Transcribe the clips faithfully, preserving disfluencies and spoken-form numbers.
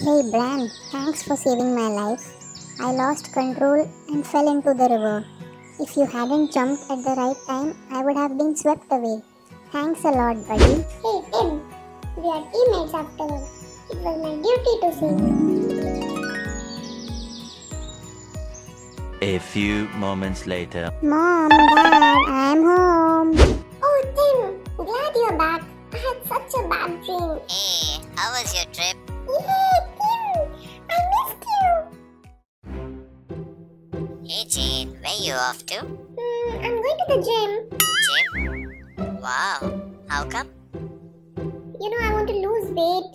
Hey Bran, thanks for saving my life. I lost control and fell into the river. If you hadn't jumped at the right time, I would have been swept away. Thanks a lot, buddy. Hey Tim, we are teammates after all. It was my duty to save. A few moments later. Mom, Dad, I'm home. Oh Tim, glad you're back. I had such a bad dream. Hey, how was your trip? Yay, Tim! I missed you! Hey, Jane, where you off to? Mm, I'm going to the gym. Gym? Wow, how come? You know, I want to lose weight.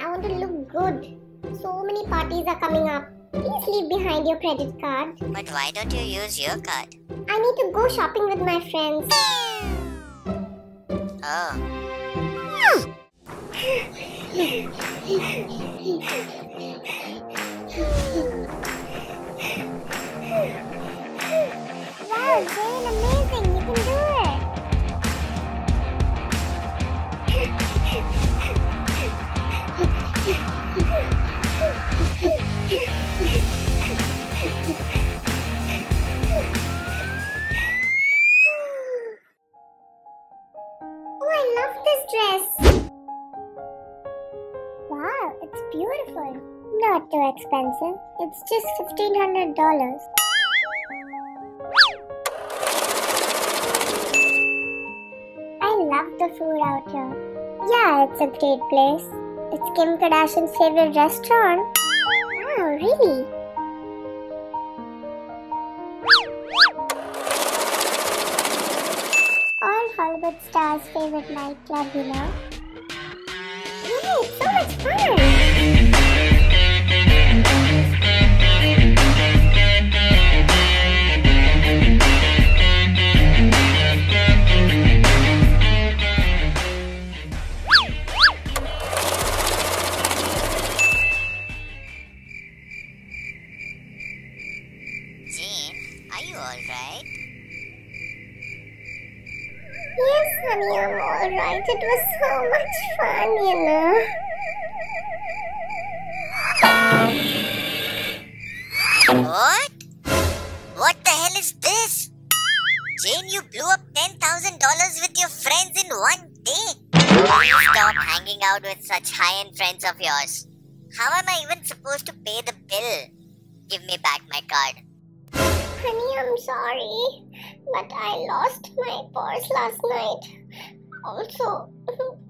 I want to look good. So many parties are coming up. Please leave behind your credit card. But why don't you use your card? I need to go shopping with my friends. Oh. Wow, Jane, amazing! You can do it! Oh, I love this dress! Wow, it's beautiful. Not too expensive. It's just fifteen hundred dollars. I love the food out here. Yeah, it's a great place. It's Kim Kardashian's favorite restaurant. Wow, really? All Hollywood stars' favorite nightclub, you know. Yeah, it's so much fun! Jane, are you alright? Yes, honey, I'm alright. It was so much fun, you know. What? What the hell is this? Jane, you blew up ten thousand dollars with your friends in one day. Please stop hanging out with such high-end friends of yours. How am I even supposed to pay the bill? Give me back my card. Honey, I'm sorry, but I lost my purse last night. Also,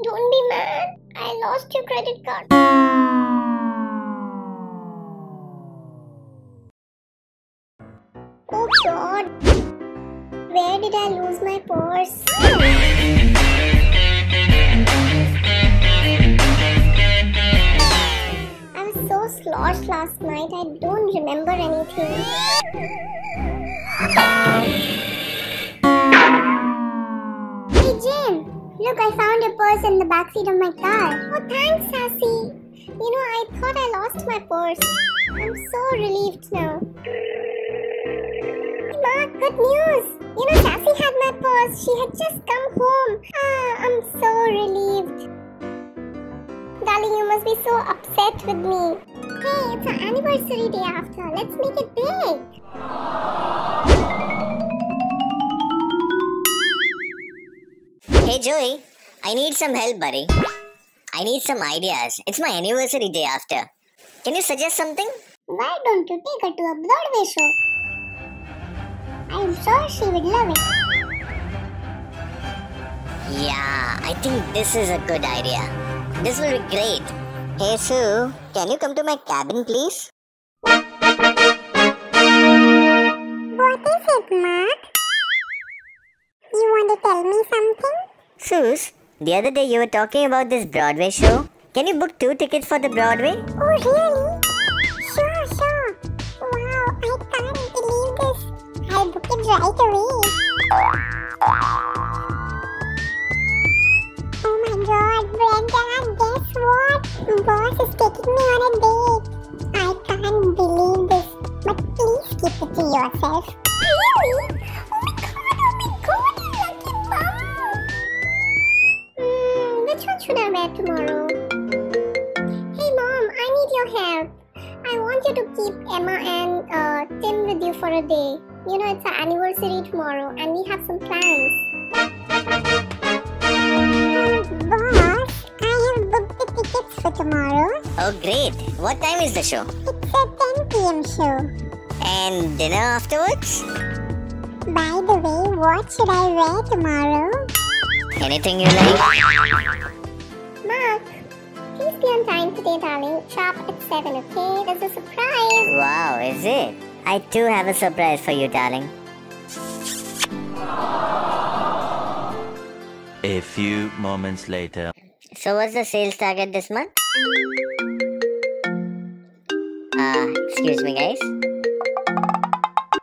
don't be mad. I lost your credit card. Oh God, where did I lose my purse? I was so sloshed last night, I don't remember anything. Hey Jane, look, I found your purse in the backseat of my car. Oh, thanks, Sassy. You know, I thought I lost my purse. I'm so relieved now. Hey, Ma, good news. You know, Sassy had my purse. She had just come home. Ah, I'm so relieved. Darling, you must be so upset with me. Hey, it's our anniversary day after. Let's make it big. Hey Joey, I need some help, buddy. I need some ideas. It's my anniversary day after. Can you suggest something? Why don't you take her to a Broadway show? I'm sure she would love it. Yeah, I think this is a good idea. This will be great. Hey Sue, can you come to my cabin, please? What is it, Mark? You want to tell me something? Sus, the other day you were talking about this Broadway show. Can you book two tickets for the Broadway? Oh, really? Sure, sure. Wow, I can't believe this. I'll book it right away. Oh my God, Brenda, guess what? Boss is taking me on a date. I can't believe this. But please keep it to yourself. Really? Oh my God, oh my God. Which one should I wear tomorrow? Hey Mom, I need your help. I want you to keep Emma and uh, Tim with you for a day. You know, it's our anniversary tomorrow and we have some plans. Um, boss, I have booked the tickets for tomorrow. Oh, great. What time is the show? It's a ten p m show. And dinner afterwards? By the way, what should I wear tomorrow? Anything you like. Mark, please be on time today, darling. Sharp at seven, okay? There's a surprise. Wow, is it? I too have a surprise for you, darling. A few moments later. So what's the sales target this month? Uh, excuse me, guys.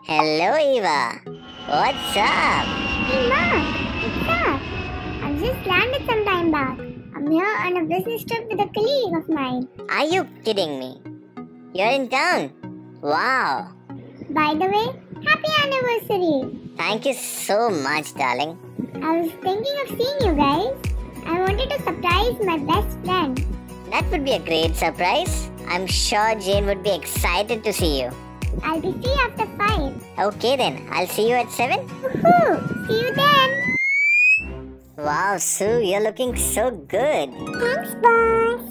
Hello, Eva. What's up? Hey, Mark. I've just landed some time back. I'm here on a business trip with a colleague of mine. Are you kidding me? You're in town? Wow. By the way, happy anniversary. Thank you so much, darling. I was thinking of seeing you guys. I wanted to surprise my best friend. That would be a great surprise. I'm sure Jane would be excited to see you. I'll be free after five. Okay then, I'll see you at seven. Woohoo! See you then. Wow, Sue, you're looking so good. Thanks, boss.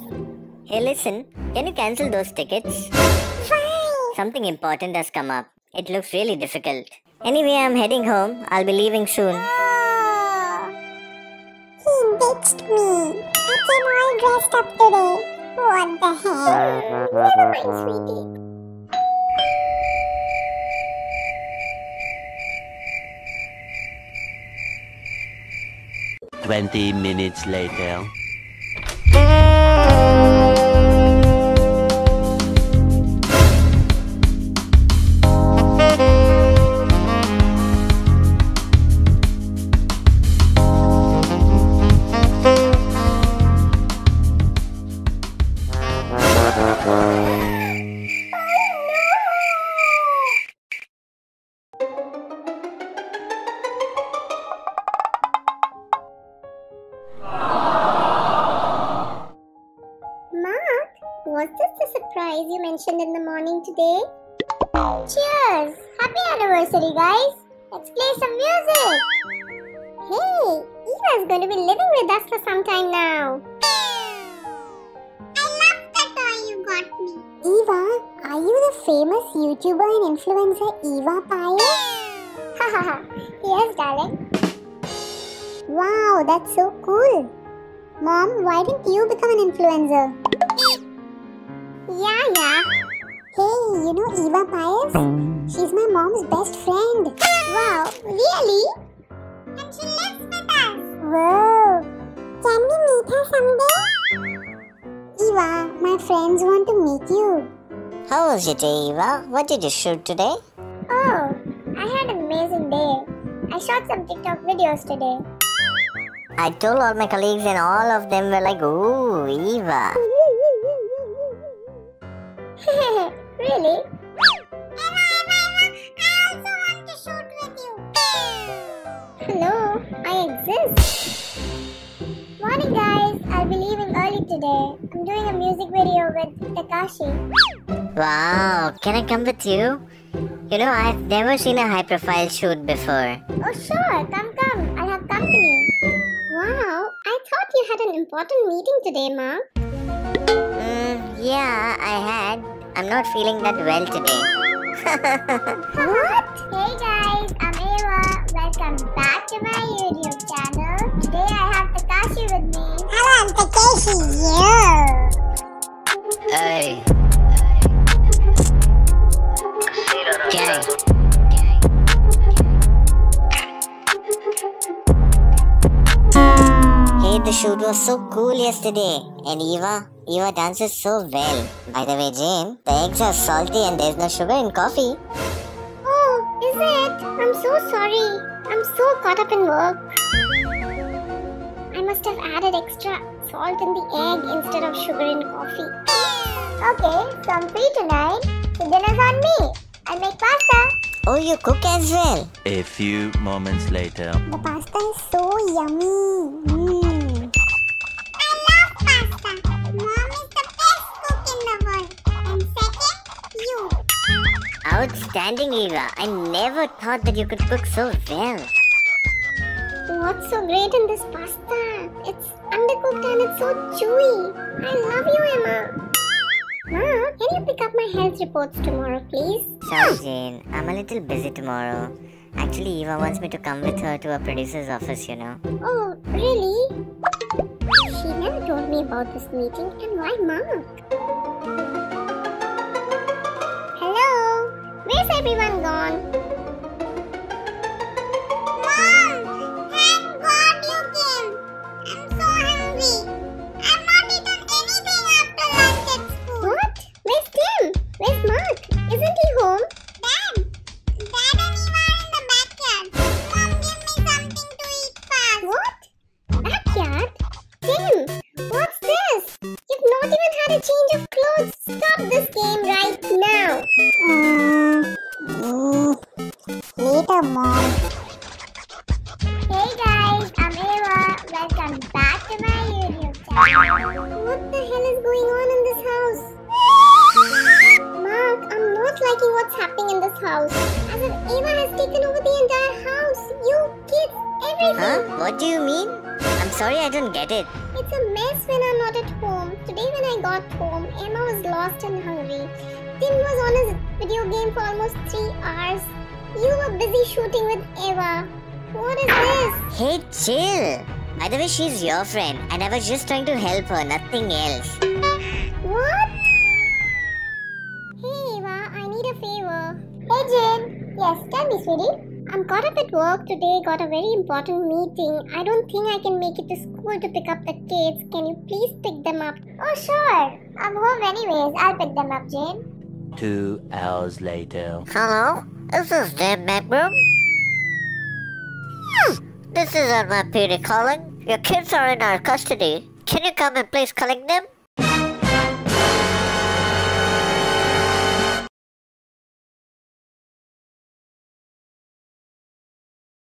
Hey, listen, can you cancel those tickets? Why? Something important has come up. It looks really difficult. Anyway, I'm heading home. I'll be leaving soon. Oh, he ditched me. I came all dressed up today. What the hell? Never mind, sweetie. Twenty minutes later. Was this the surprise you mentioned in the morning today? Cheers! Happy anniversary, guys! Let's play some music! Hey! Eva's going to be living with us for some time now. I love the toy you got me. Eva, are you the famous YouTuber and influencer Eva Pye? Hahaha! Yes, darling. Wow, that's so cool. Mom, why didn't you become an influencer? Yeah, yeah. Hey, you know Eva Pires? She's my mom's best friend. Wow, really? And she lives with us. Whoa. Can we meet her someday? Eva, my friends want to meet you. How was your day, Eva? What did you shoot today? Oh, I had an amazing day. I shot some TikTok videos today. I told all my colleagues and all of them were like, ooh, Eva. Really? Emma, Emma, Emma, I also want to shoot with you. Hello, I exist. Morning, guys. I'll be leaving early today. I'm doing a music video with Takashi. Wow, can I come with you? You know, I've never seen a high-profile shoot before. Oh, sure. Come, come. I'll have company. Wow, I thought you had an important meeting today, Mom. Mm, yeah, I had. I'm not feeling that well today. What? Hey guys, I'm Eva. Welcome back to my YouTube channel. Today I have Takashi with me. Hello, I'm Takashi. Yo. Hey. Gang. Hey, the shoot was so cool yesterday. And Eva? Eva dances so well. By the way, Jane, the eggs are salty and there's no sugar in coffee. Oh, is it? I'm so sorry. I'm so caught up in work. I must have added extra salt in the egg instead of sugar in coffee. Okay, so I'm free tonight. So dinner's on me. I'll make pasta. Oh, you cook as well. A few moments later. The pasta is so yummy. Mm. Mom is the best cook in the world. Outstanding, Eva. I never thought that you could cook so well. What's so great in this pasta? It's undercooked and it's so chewy. I love you, Emma. Ma, can you pick up my health reports tomorrow, please? Sorry, Jane. I'm a little busy tomorrow. Actually, Eva wants me to come with her to a producer's office, you know. Oh, really? She never told me about this meeting, and why, Mom? Hello? Where's everyone gone? Mom! Thank God you came! I'm so hungry! I've not eaten anything after lunch at school! What? Where's Tim? Where's Mark? Isn't he home? Dad! Dad and Eva are in the backyard. Mom, give me something to eat fast! What? Backyard? Tim! What's this? You've not even had a change of clothes! Stop this game right now! Mm. Mm. Later, Mom. Hey guys, I'm Eva. Welcome back to my YouTube channel. What the hell is going on in this house? Mark, I'm not liking what's happening in this house. As if Eva has taken over the entire house. You kids, everything. Huh? What do you mean? I'm sorry, I don't get it. It's a mess when I'm not at home. Today when I got home, Emma was lost and hungry. Tim was on his video game for almost three hours. You were busy shooting with Eva. What is this? Hey, chill. By the way, she's your friend and I was just trying to help her, nothing else. What? Hey, Eva, I need a favor. Hey, Jane. Yes, tell me, sweetie. I'm caught up at work today, got a very important meeting. I don't think I can make it to school to pick up the kids. Can you please pick them up? Oh, sure. I'm home anyways. I'll pick them up, Jane. Two hours later. Hello? This is their bedroom? This is on my P D calling. Your kids are in our custody. Can you come and please collect them?